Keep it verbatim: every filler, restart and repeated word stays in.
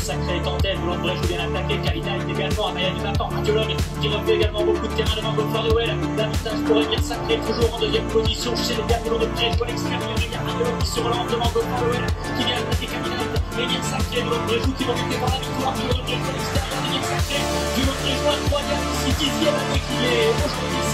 Sacré Cantel, volant de Brèche bien attaqué, Cavital également, Amaya du battant, Radiologue qui refait également beaucoup de terrain devant Godfrey Dewell, l'avantage pour Emir Sacré, toujours en deuxième position, chez les gars, volant de Brèche, volant extérieur, il y a Radiologue qui surlance devant Godfrey Dewell, qui vient attaquer Cavital, Emir Sacré, volant de Brèche qui va monter par la victoire, volant de Brèche, volant extérieur, Emir Sacré, volant de Brèche, volant troisième, ici dixième avec les aujourd'hui.